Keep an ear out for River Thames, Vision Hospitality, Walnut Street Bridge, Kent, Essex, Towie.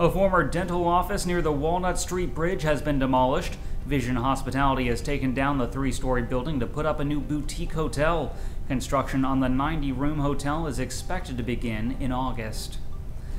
A former dental office near the Walnut Street Bridge has been demolished. Vision Hospitality has taken down the three-story building to put up a new boutique hotel. Construction on the 90-room hotel is expected to begin in August.